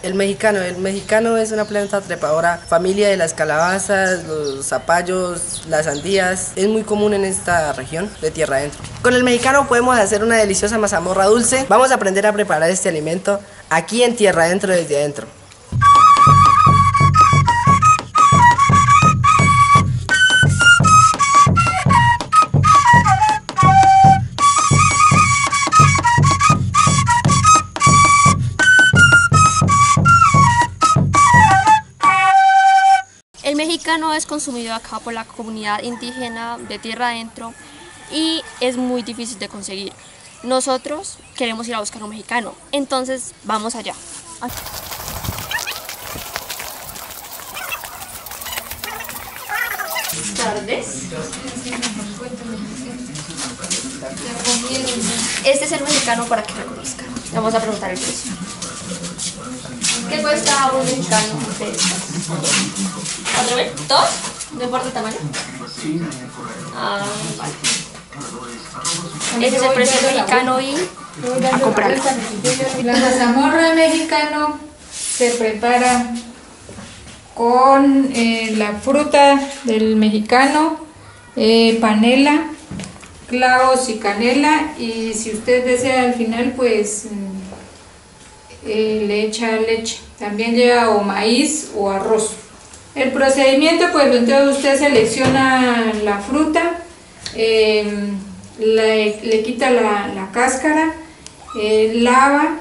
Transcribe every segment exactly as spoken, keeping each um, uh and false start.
El mejicano, el mexicano es una planta trepadora, familia de las calabazas, los zapallos, las sandías. Es muy común en esta región de Tierradentro. Con el mejicano podemos hacer una deliciosa mazamorra dulce. Vamos a aprender a preparar este alimento aquí en Tierradentro desde adentro. El mexicano es consumido acá por la comunidad indígena de Tierradentro y es muy difícil de conseguir. Nosotros queremos ir a buscar un mexicano, entonces vamos allá. Buenas tardes. Este es el mexicano para que lo conozcan. Vamos a preguntar el precio. ¿Qué cuesta un mexicano de estos? ¿Otra vez? ¿Dos? ¿No importa el tamaño? Sí. Ah, vale. Ese es el precio mexicano y a comprarlo. La mazamorra mexicano se prepara con eh, la fruta del mexicano, eh, panela, clavos y canela, y si usted desea al final pues eh, le echa leche. También lleva o maíz o arroz. El procedimiento, pues entonces usted selecciona la fruta, eh, le, le quita la, la cáscara, eh, lava,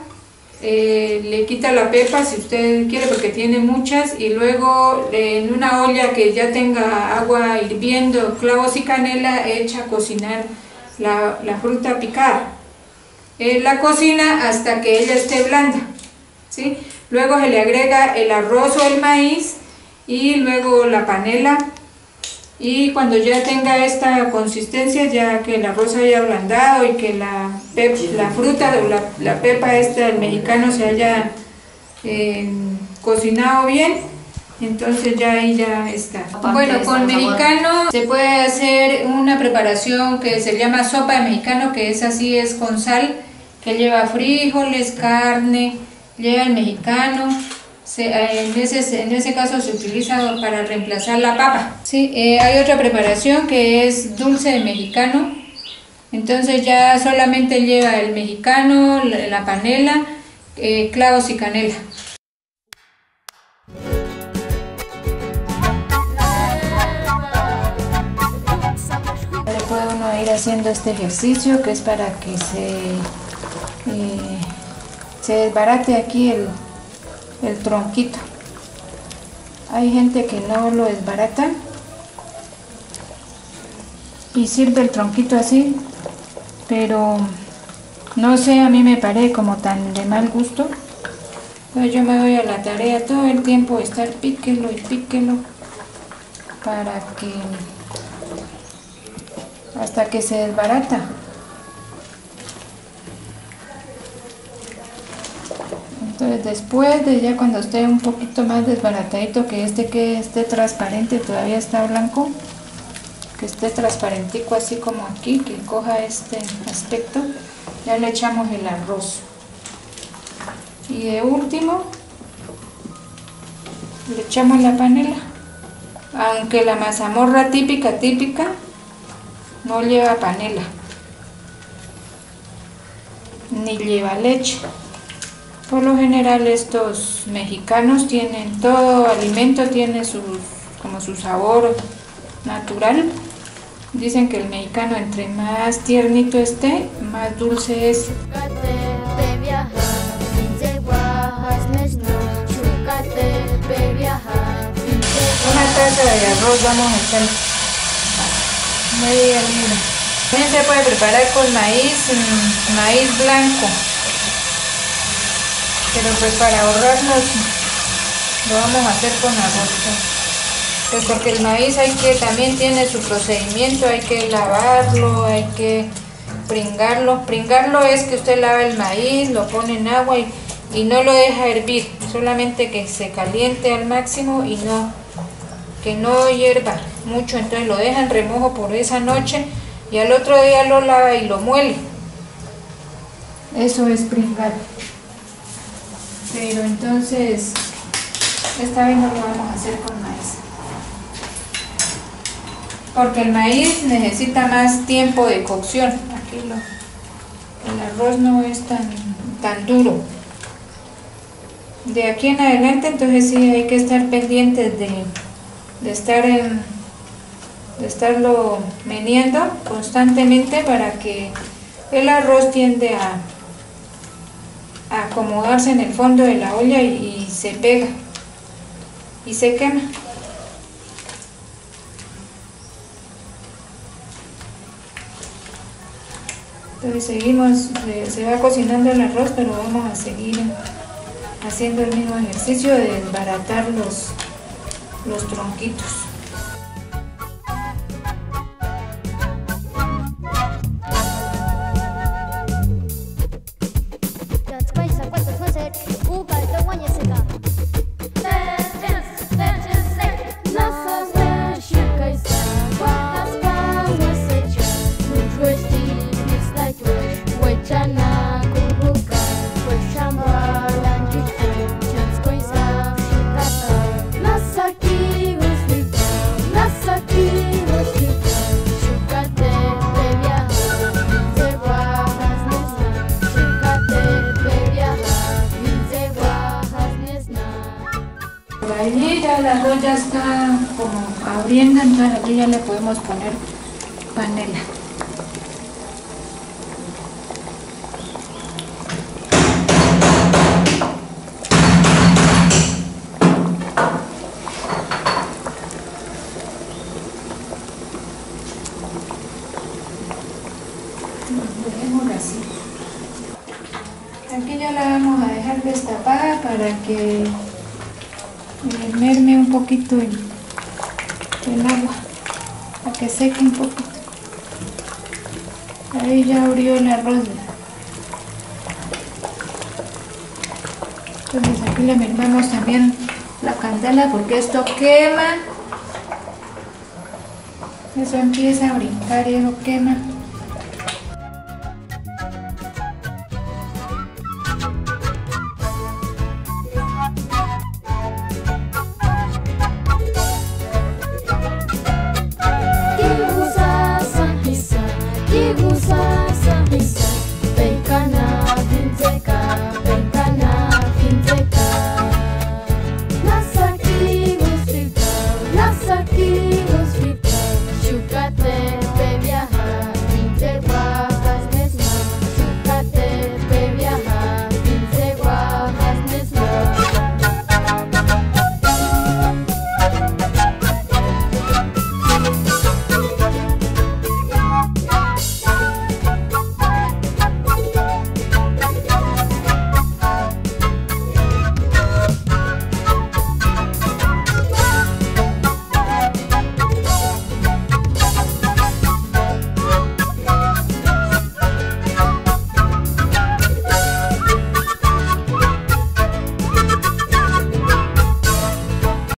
eh, le quita la pepa si usted quiere porque tiene muchas, y luego eh, en una olla que ya tenga agua hirviendo, clavos y canela, echa a cocinar la, la fruta picada. Eh, la cocina hasta que ella esté blanda, ¿sí? Luego se le agrega el arroz o el maíz, y luego la panela, y cuando ya tenga esta consistencia, ya que el arroz haya ablandado y que la, pep, la fruta o la, la pepa esta del mexicano se haya eh, cocinado bien, entonces ya ahí ya está. Bueno, con mexicano se puede hacer una preparación que se llama sopa de mexicano, que es así, es con sal, que lleva frijoles, carne, lleva el mexicano. Se, en, ese, en ese caso se utiliza para reemplazar la papa. Sí, eh, hay otra preparación que es dulce de mexicano, entonces ya solamente lleva el mexicano, la, la panela, eh, clavos y canela. Le puede uno ir haciendo este ejercicio que es para que se, eh, se desbarate aquí el el tronquito. Hay gente que no lo desbarata y sirve el tronquito así, pero no sé, a mí me parece como tan de mal gusto. Entonces yo me doy a la tarea todo el tiempo de estar píquelo y píquelo para que hasta que se desbarata. Entonces después de ya cuando esté un poquito más desbaratadito, que este que esté transparente, todavía está blanco, que esté transparentico así como aquí, que coja este aspecto, ya le echamos el arroz. Y de último le echamos la panela, aunque la mazamorra típica, típica, no lleva panela, ni lleva leche. Por lo general estos mexicanos tienen todo alimento, tiene su, como su sabor natural. Dicen que el mexicano entre más tiernito esté, más dulce es. Una taza de arroz vamos a hacer, media libra. También se puede preparar con maíz, maíz blanco. Pero pues para ahorrarnos lo vamos a hacer con arroz, pues porque el maíz hay que también tiene su procedimiento, hay que lavarlo, hay que pringarlo. Pringarlo es que usted lava el maíz, lo pone en agua y, y no lo deja hervir, solamente que se caliente al máximo y no que no hierva mucho, entonces lo deja en remojo por esa noche y al otro día lo lava y lo muele. Eso es pringar. Pero entonces, esta vez no lo vamos a hacer con maíz, porque el maíz necesita más tiempo de cocción. Aquí lo, el arroz no es tan, tan duro. De aquí en adelante, entonces sí hay que estar pendientes de, de estar en, de estarlo meneando constantemente para que el arroz tiende a, a acomodarse en el fondo de la olla y, y se pega y se quema. Entonces seguimos, se va cocinando el arroz, pero vamos a seguir haciendo el mismo ejercicio de desbaratar los, los tronquitos. Allí ya la olla está como abriendo, entonces aquí ya le podemos poner panela. Así. Aquí ya la vamos a dejar destapada para que merme un poquito el, el agua, para que seque un poco. Ahí ya abrió el arroz. Entonces aquí le mermamos también la candela, porque esto quema. Eso empieza a brincar y eso quema.